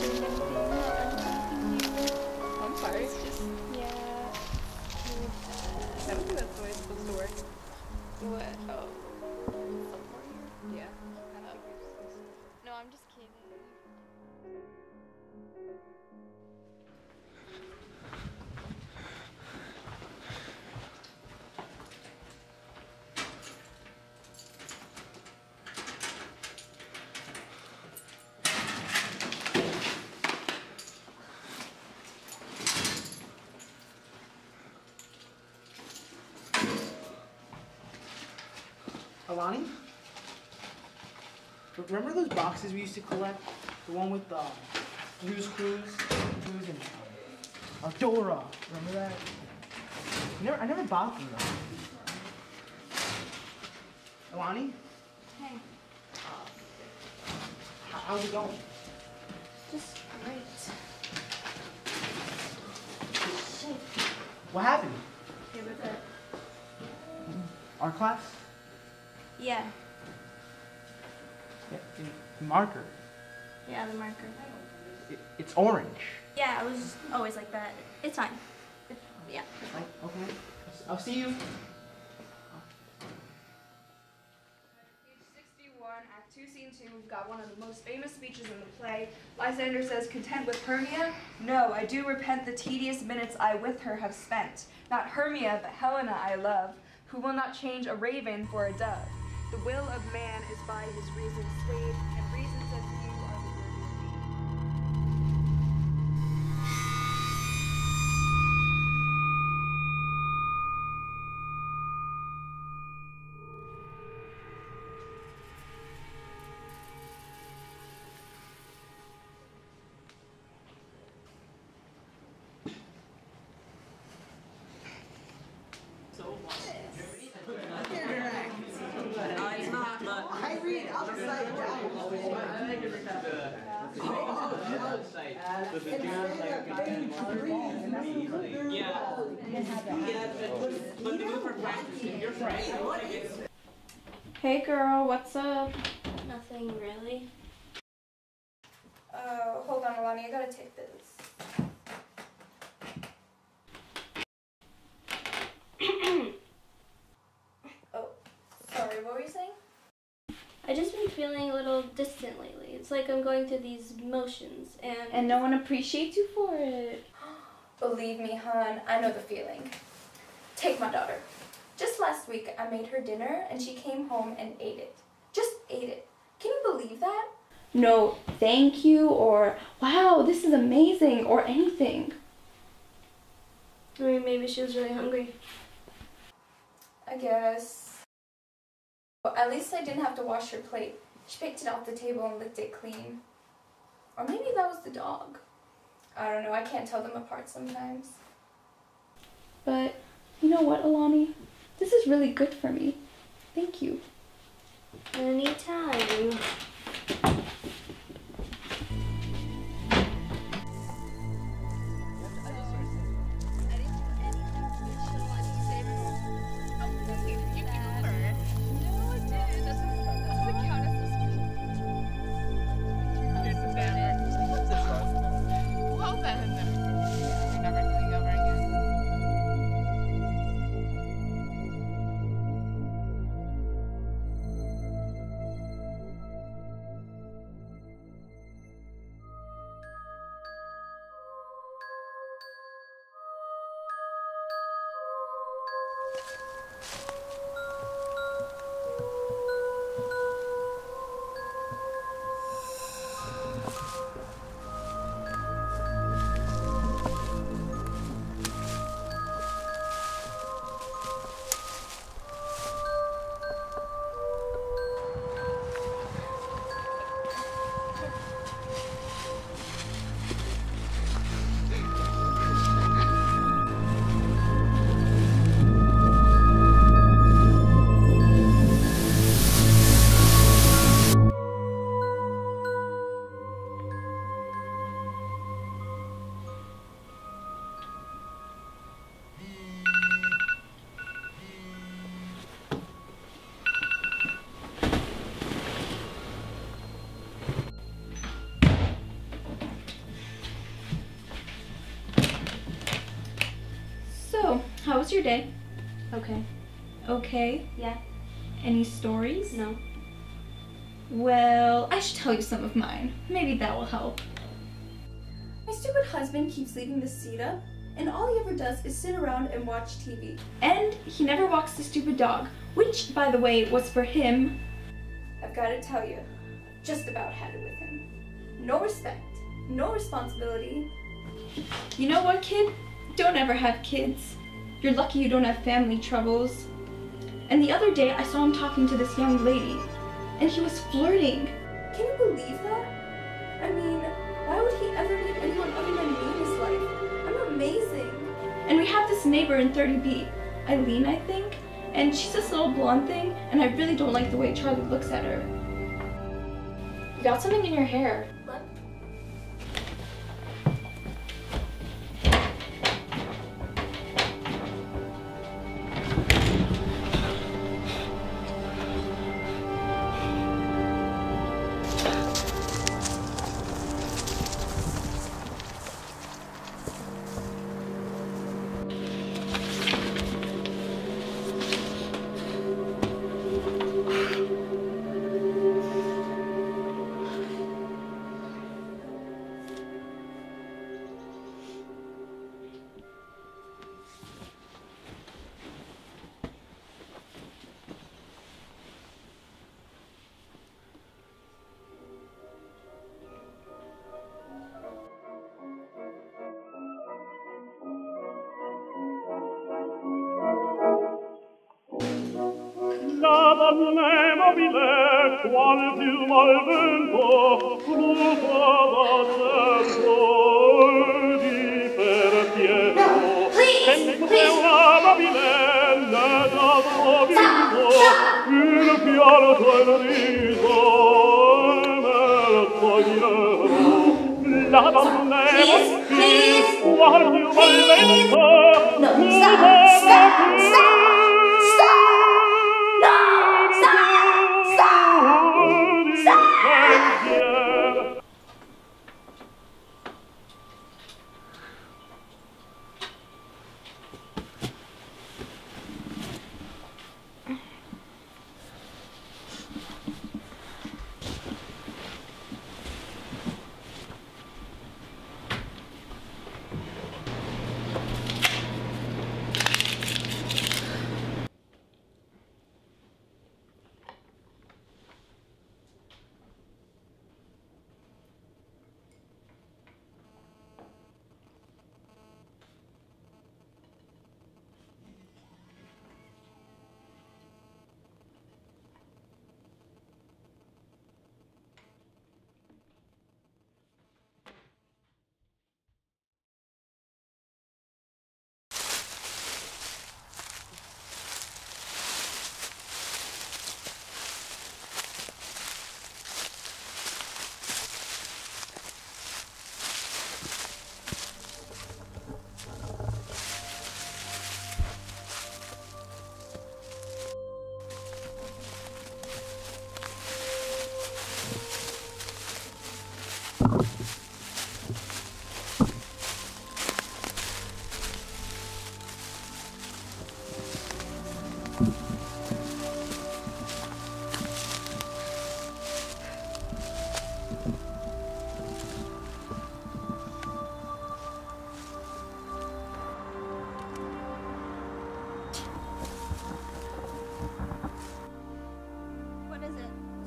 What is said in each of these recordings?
I'm sorry. It's just, yeah. I don't think that's the way it's supposed to work. What? Oh. Yeah. I don't think you're supposed to. No, I'm just Alani? Remember those boxes we used to collect? The one with the news clues and Adora. Remember that? I never bought them though. Alani? Hey. How's it going? Just great. Shit. What happened? Hey, what's up? Our class? Yeah. Marker. Yeah, the marker. It's orange. Yeah, I was always like that. It's fine. It's fine. Okay. I'll see you. Page 61, Act 2, Scene 2, we've got one of the most famous speeches in the play. Lysander says, "Content with Hermia? No, I do repent the tedious minutes I with her have spent. Not Hermia, but Helena I love, who will not change a raven for a dove. The will of man is by his reason swayed, and reason says you are the worthy of me." So what? Hey girl, what's up? Nothing really. Oh, hold on, Alani, I gotta take this. Oh, sorry, what were you saying? I just been feeling a little distant lately. It's like I'm going through these motions and no one appreciates you for it. Believe me, hon, I know the feeling. Take my daughter. Just last week I made her dinner and she came home and ate it. Just ate it. Can you believe that? No, thank you, or wow, this is amazing, or anything. I mean, maybe she was really hungry. I guess. Well, at least I didn't have to wash her plate. She picked it off the table and licked it clean. Or maybe that was the dog. I don't know, I can't tell them apart sometimes. But you know what, Alani? This is really good for me. Thank you. Anytime. How's your day? Okay. Okay? Yeah. Any stories? No. Well, I should tell you some of mine. Maybe that will help. My stupid husband keeps leaving the seat up, and all he ever does is sit around and watch TV. And he never walks the stupid dog, which, by the way, was for him. I've got to tell you, I've just about had it with him. No respect, no responsibility. You know what, kid? Don't ever have kids. You're lucky you don't have family troubles. And the other day, I saw him talking to this young lady, and he was flirting. Can you believe that? I mean, why would he ever need anyone other than me in his life? I'm amazing. And we have this neighbor in 30B, Eileen, I think, and she's this little blonde thing, and I really don't like the way Charlie looks at her. You got something in your hair. What? L'amore mobile, qual piuma al vento, flutava sempre di per pieno. Sempre una mobile, l'adamo vivo, il pianto e il riso, e nel fogliero. L'amore mobile, qual piuma al vento, flutava sempre.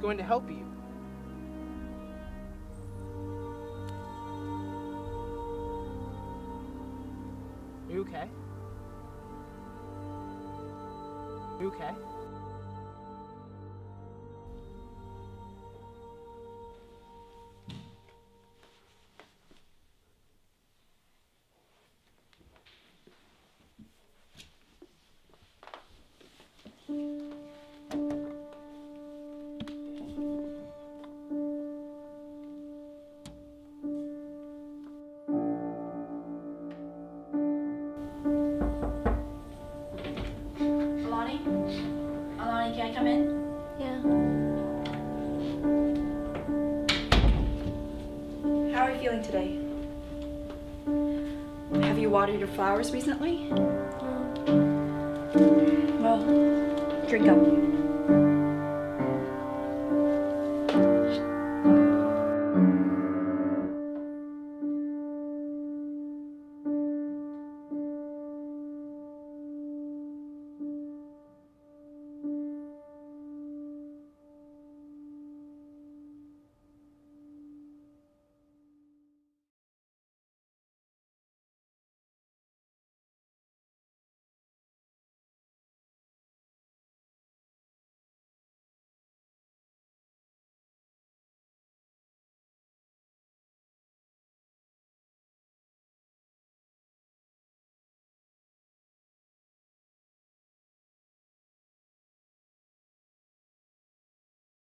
Going to help you. You okay? You okay? Alani, can I come in? Yeah. How are you feeling today? Have you watered your flowers recently? No. Well, drink up.